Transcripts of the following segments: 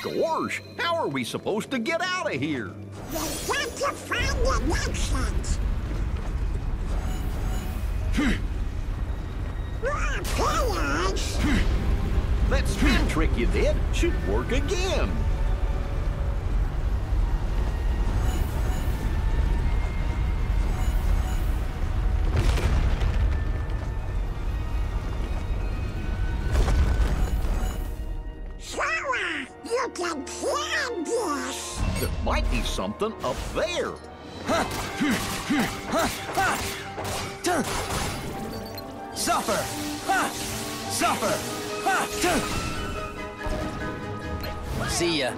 Gosh, how are we supposed to get out of here? You've got to find an exit. That spin trick you did should work again. Sora, you can plan this. There might be something up there. Suffer! Suffer! See ya.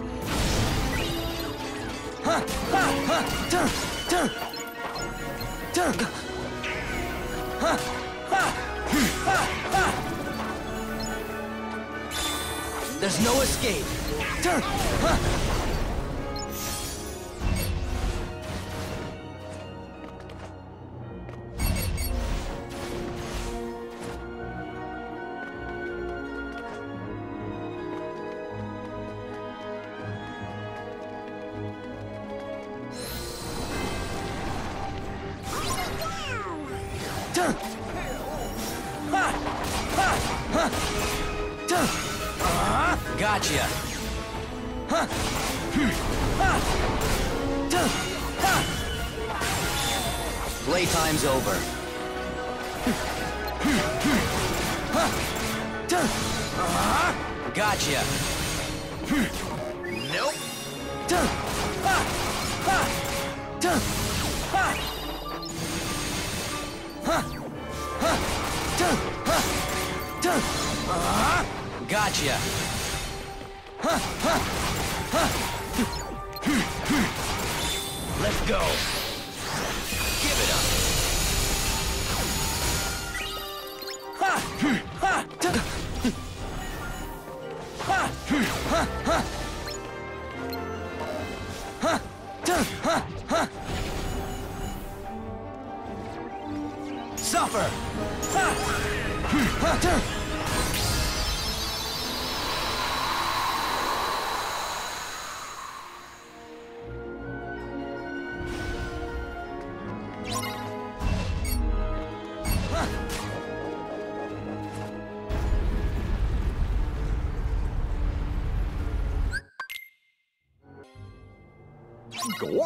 There's no escape. Gotcha. Playtime's over. Gotcha. Nope. Gotcha. Let's go. Give it up. Suffer.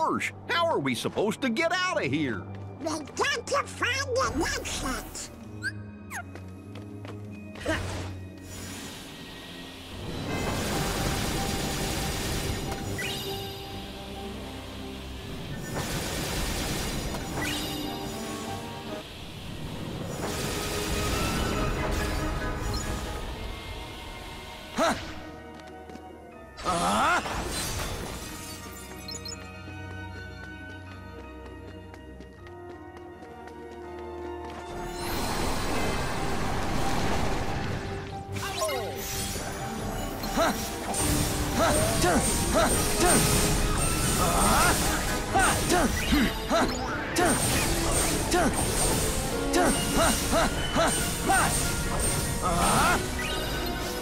Gosh, how are we supposed to get out of here? We've got to find an exit.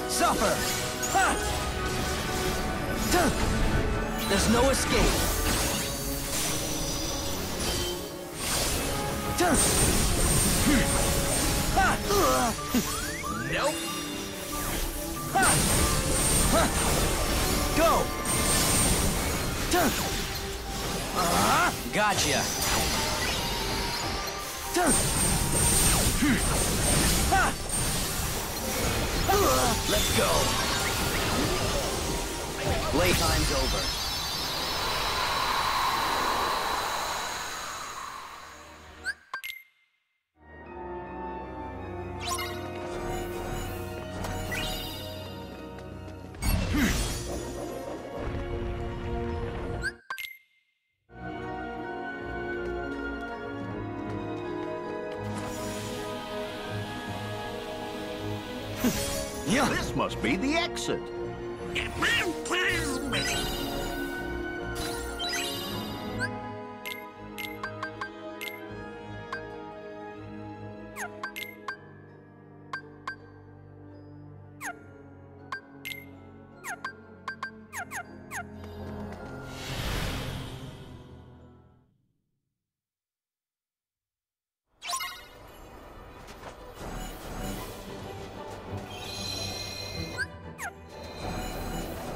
Suffer. There's no escape. Nope. Go. Gotcha. Let's go. Playtime's over. Yeah. This must be the exit.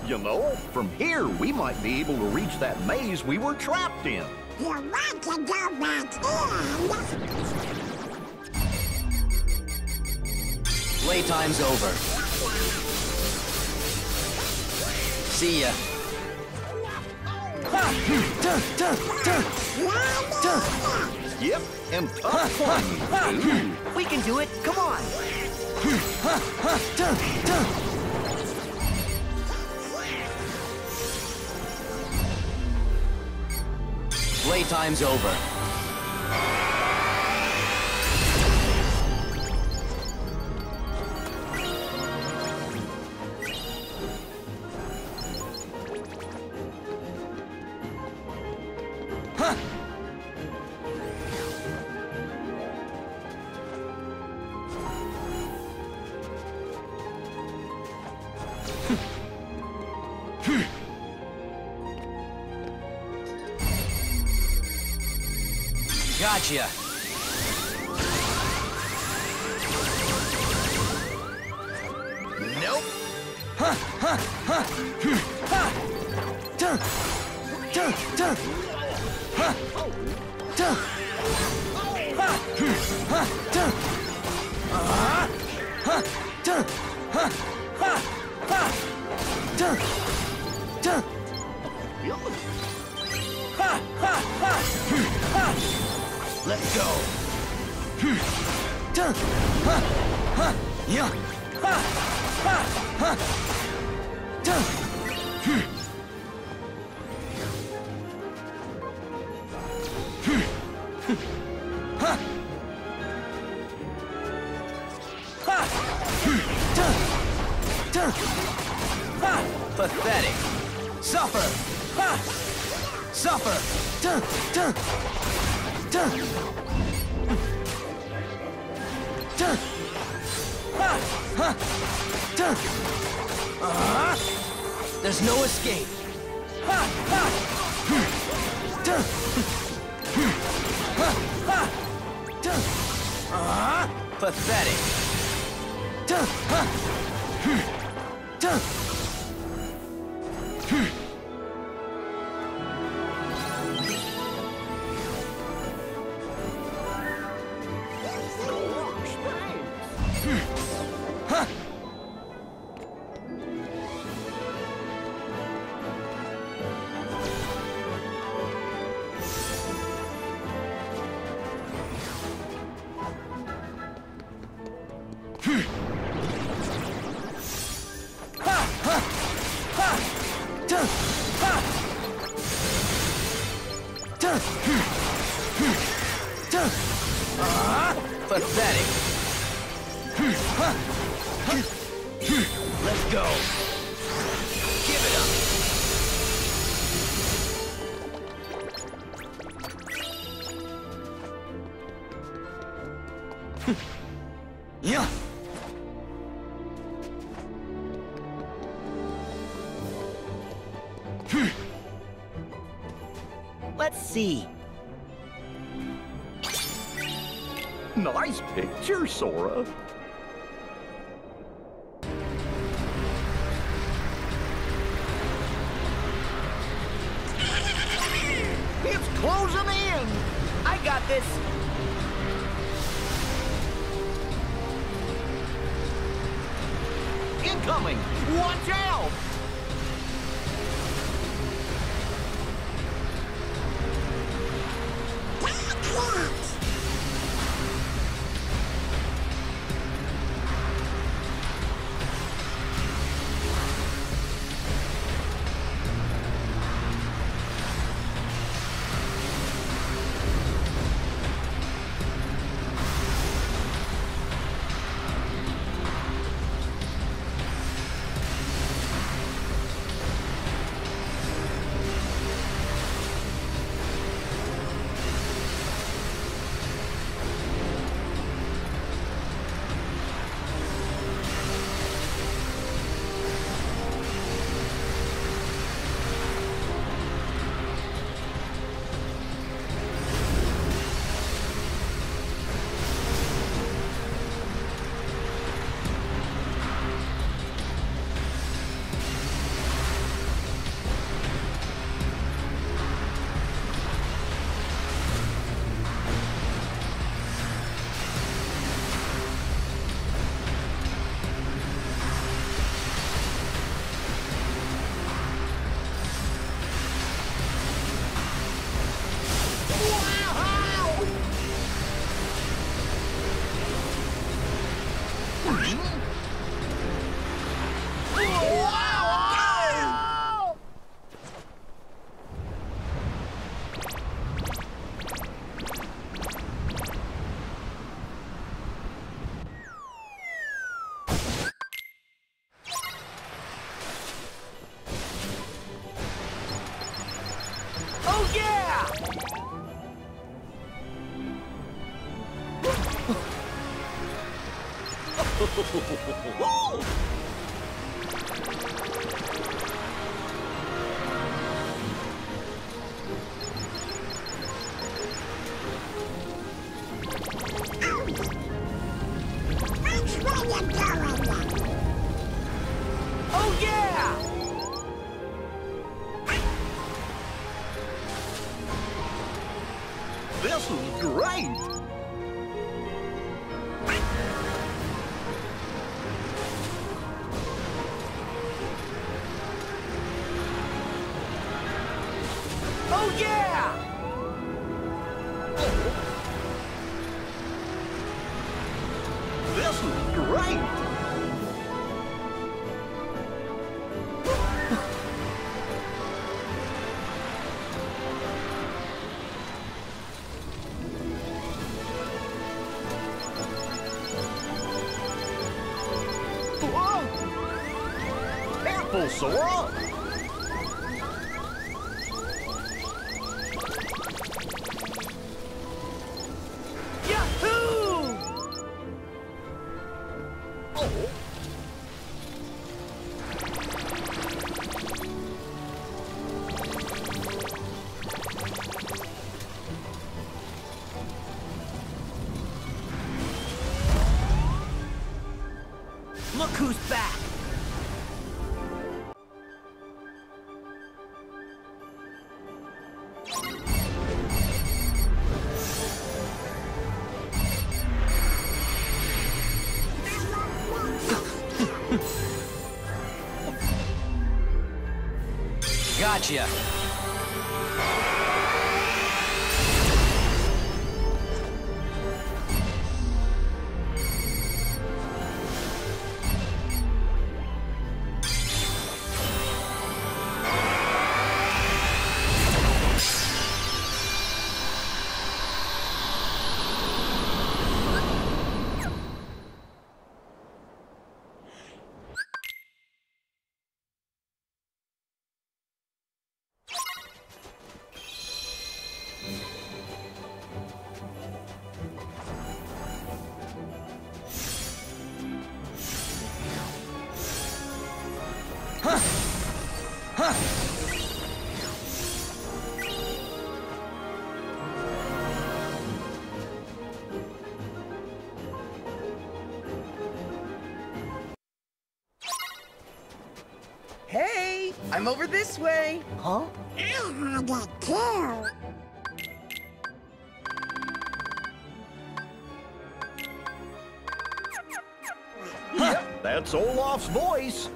You know, from here we might be able to reach that maze we were trapped in. You want to go back in? Playtime's over. See ya. Yep, and tough one. We can do it. Come on. Playtime's over. Huh. Gotcha. Nope. Ha ha ha ha. Duh. Duh. Duh. Ha. Duh. Ha. Ha. Duh. Ah. Ha. Duh. Ha. Ha. Ha. Duh. Duh. Ha ha ha. Ha. Let's go. Pathetic. Suffer. Suffer. Duh. Duh. Ha. Ha. Duh. There's no escape. Ha. Ha. Duh. Ha. Ha. Duh. Pathetic. Duh. Ha. Duh. Pathetic. Let's go. Give it up. Yeah. Let's see. Nice picture, Sora. It's closing in. I got this. Incoming. Watch out. Sora? Yahoo! Oh. Look who's back! Gotcha. Hey, I'm over this way. Huh? I got killed. Huh, that's Olaf's voice.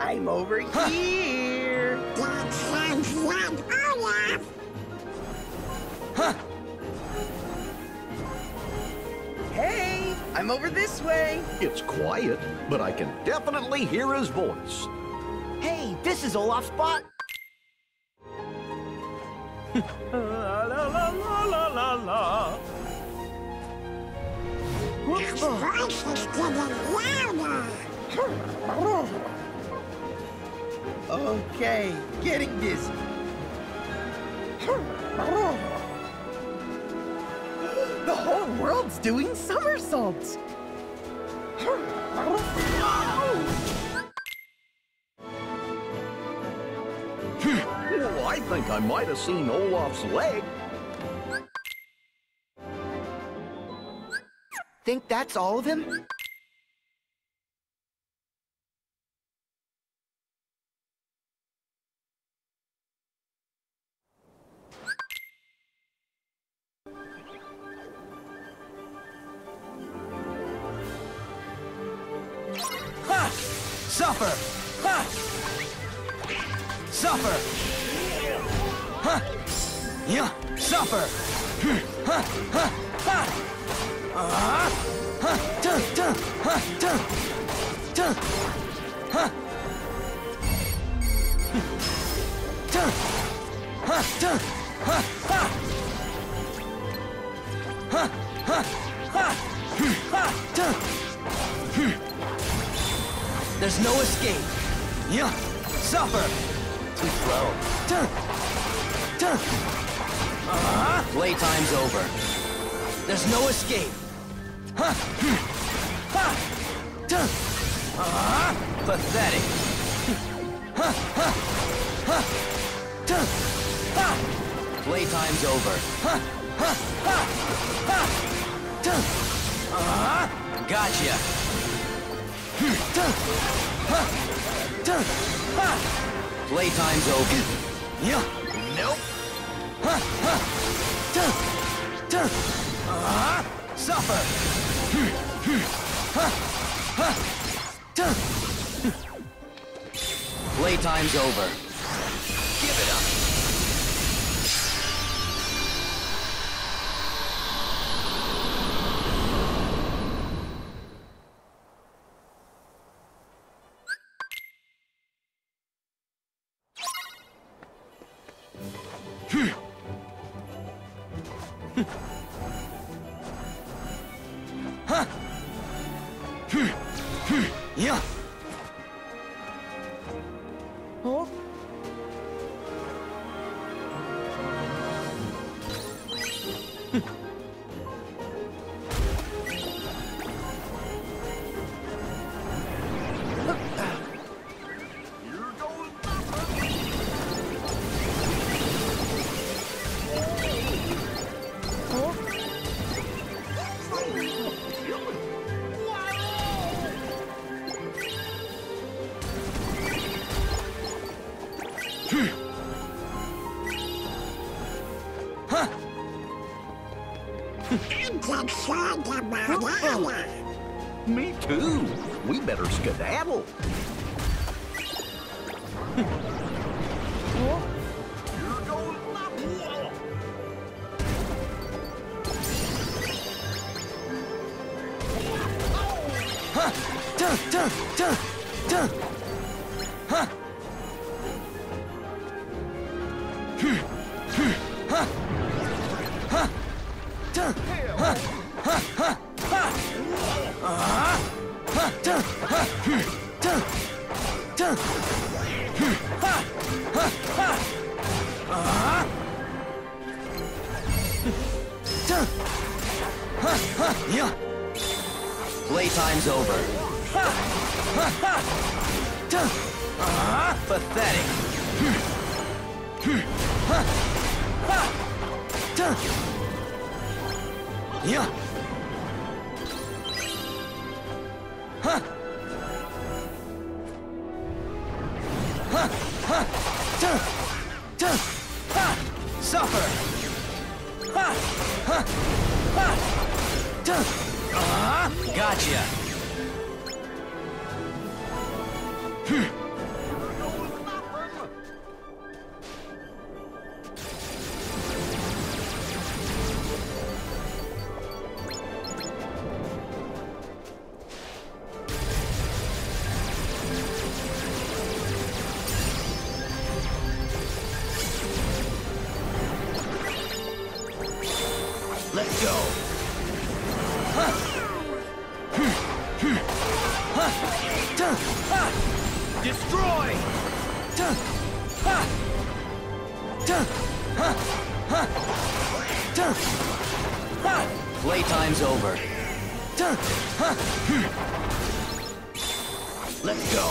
I'm over here. That sounds like Olaf. Huh. Hey, I'm over this way. It's quiet, but I can definitely hear his voice. Hey, this is Olaf's spot. La la la la la la. His voice is getting louder. Okay, getting dizzy. The whole world's doing somersaults. Well, I think I might have seen Olaf's leg. Think that's all of him? Suffer! Huh! Suffer! Huh! Yeah! Suffer! Huh! Huh! Huh! Huh! Duh! Duh! Huh! Duh! Duh! Huh! Duh! Huh! Duh! Huh! Huh! Huh! Huh! Huh! Huh! Duh! There's no escape. Yeah, suffer. Too slow. Turn. Turn. Playtime's over. There's no escape. Huh. Huh. Pathetic. Playtime's over. Gotcha. Playtime's over. Yeah. Nope. Suffer. Playtime's over. Give it up. Me too. We better skedaddle. Playtime's over. Pathetic. Yeah. Huh. Suffer. Gotcha. Let's go. Destroy. Playtime's over. Let's go.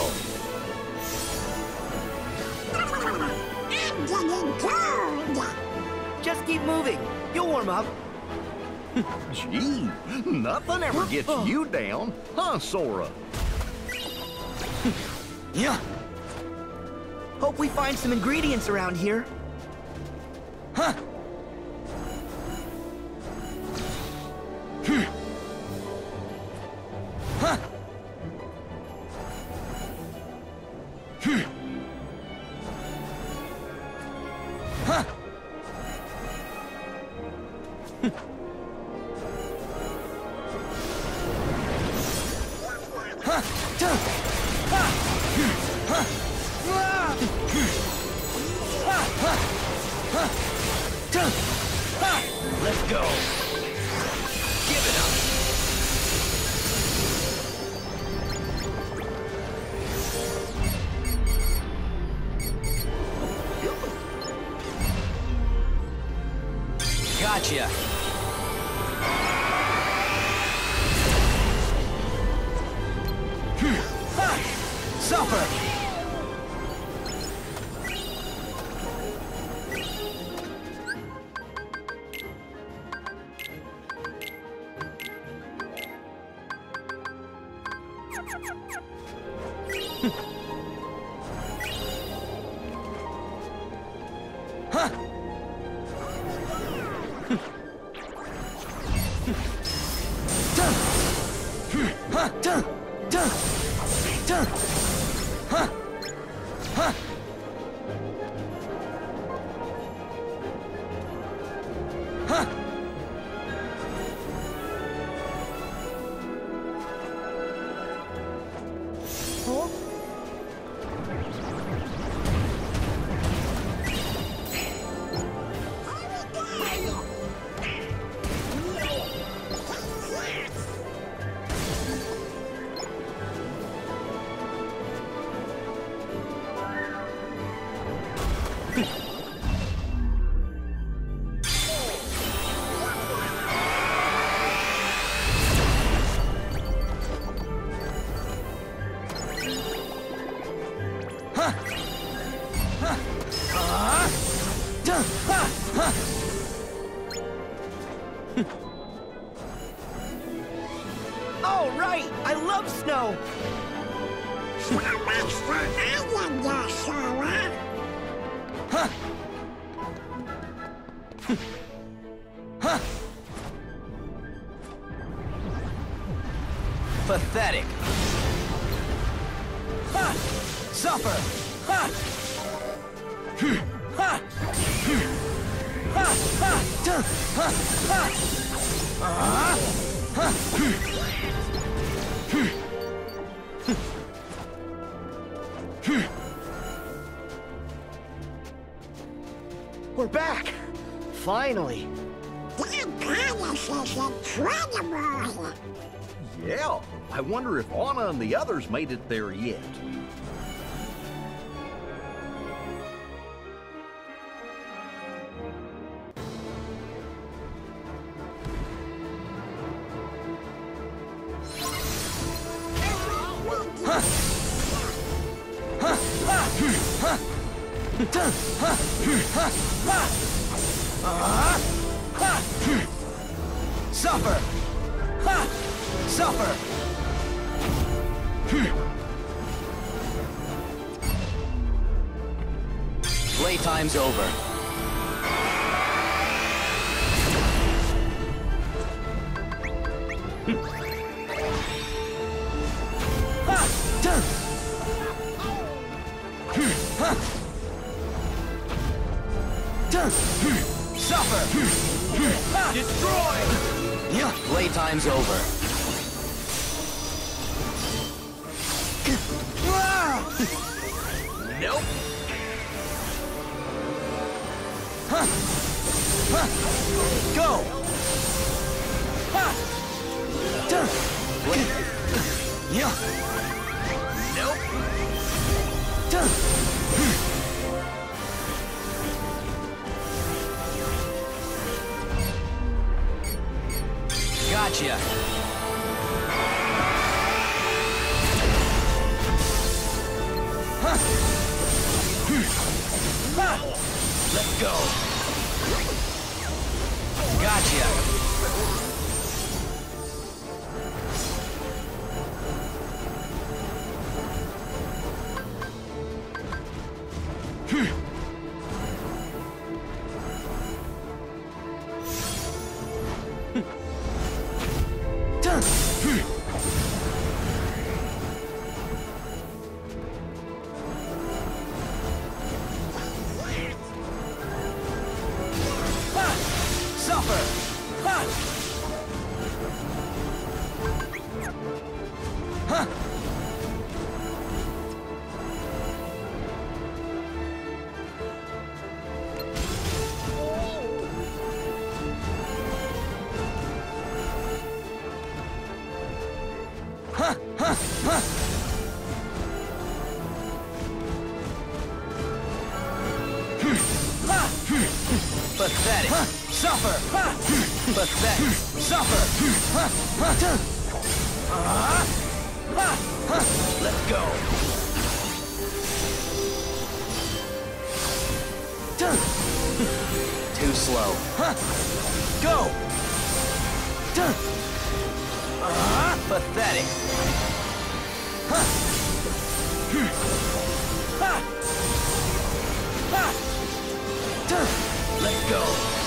Just keep moving. You'll warm up. Gee, nothing ever gets you down, huh, Sora? Yeah. Hope we find some ingredients around here. Huh. Huh. Huh. Let's go. Give it up. Gotcha. 哼！哼！哼！哼！哼！哼！哼！哼！ Pathetic. Ha! Suffer! Ha! Ha! Ha! Ha! Ha! Ha! We're back! Finally! This is incredible! Yeah, I wonder if Anna and the others made it there yet. Suffer! Ha! Suffer! Playtime's over. Ha! Ha! Suffer! Ha! Destroy! Yeah. Playtime's over. Nope. Huh. Huh. Go. Huh. Yeah. Nope. Gotcha. Let's go. Gotcha. Pathetic. Suffer. Pathetic. Suffer. Let's go. Too slow. Go. Pathetic. Let's go.